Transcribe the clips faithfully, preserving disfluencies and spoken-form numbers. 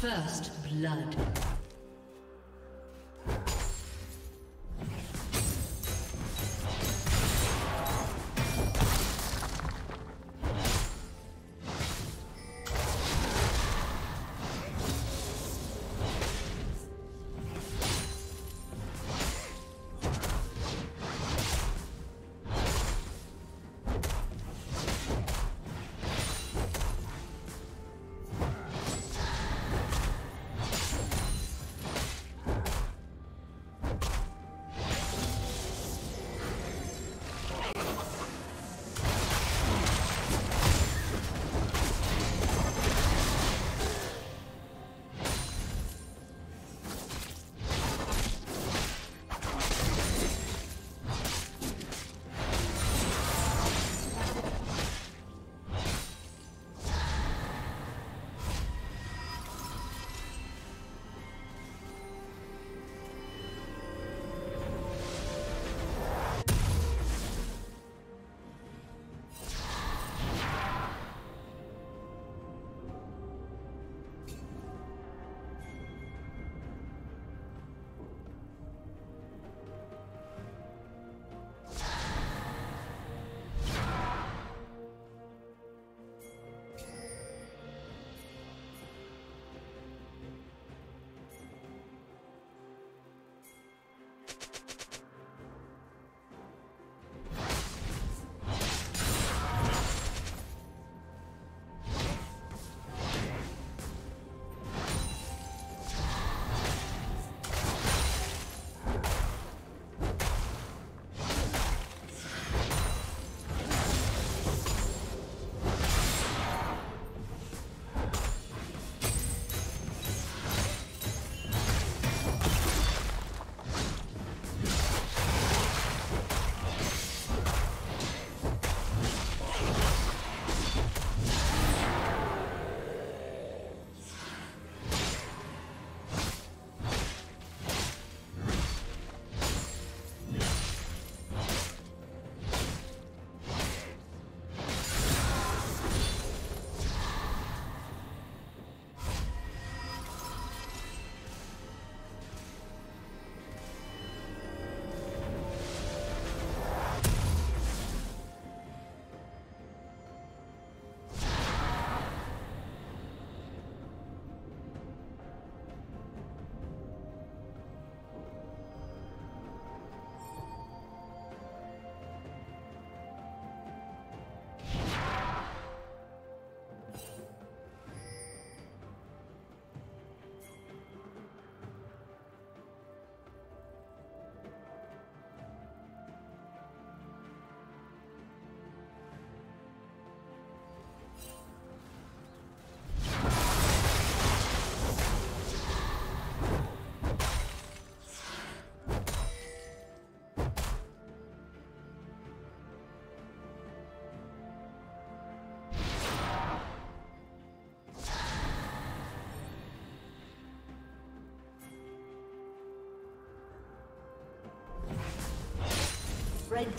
First blood. Red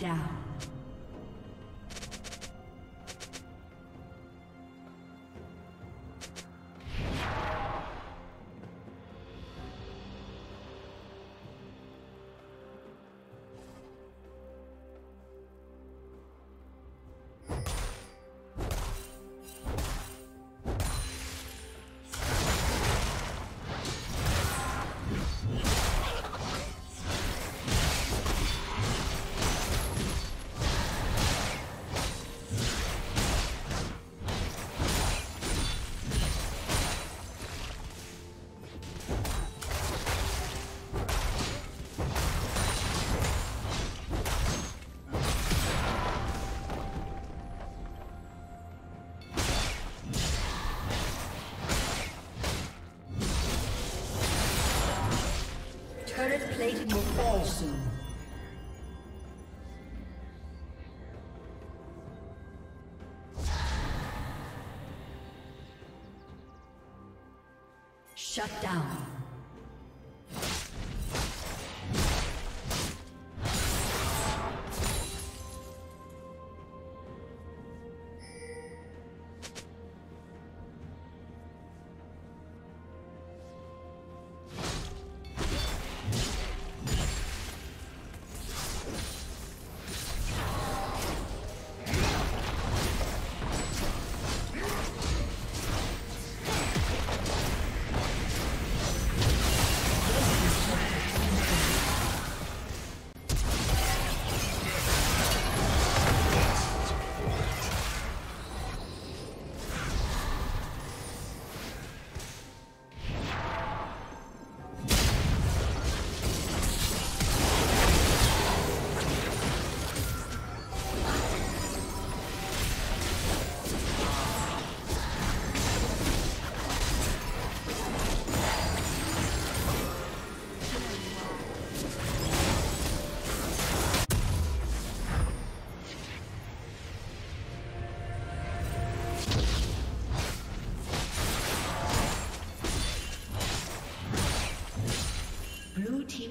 down. Plating will fall soon. Shut down.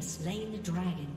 Slain the dragon.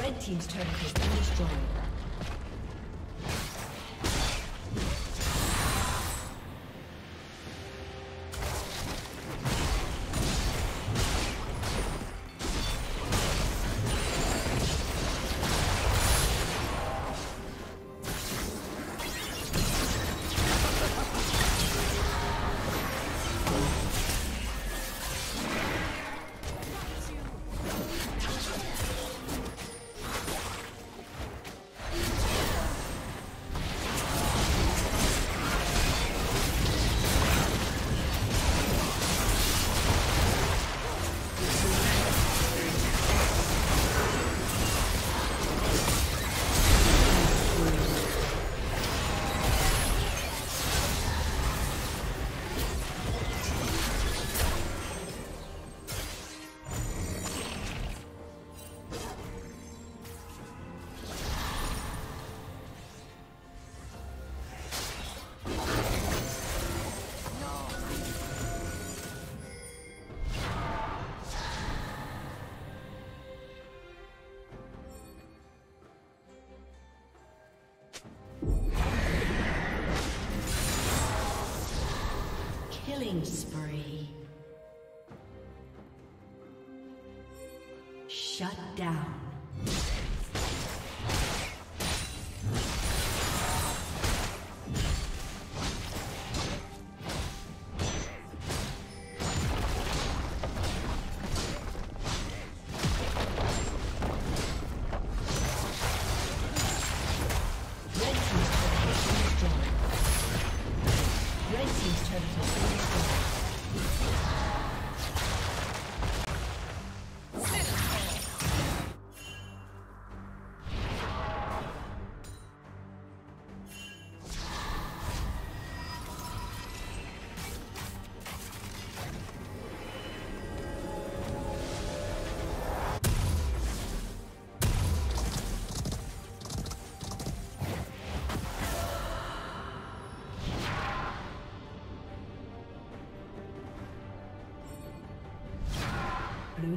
Red team's turret has been destroyed. Killing spree. Shut down. Blue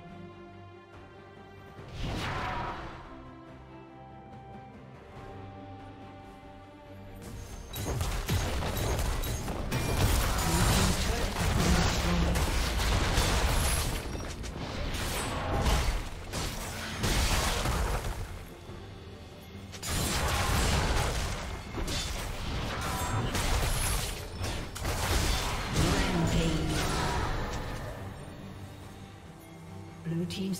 Blue team's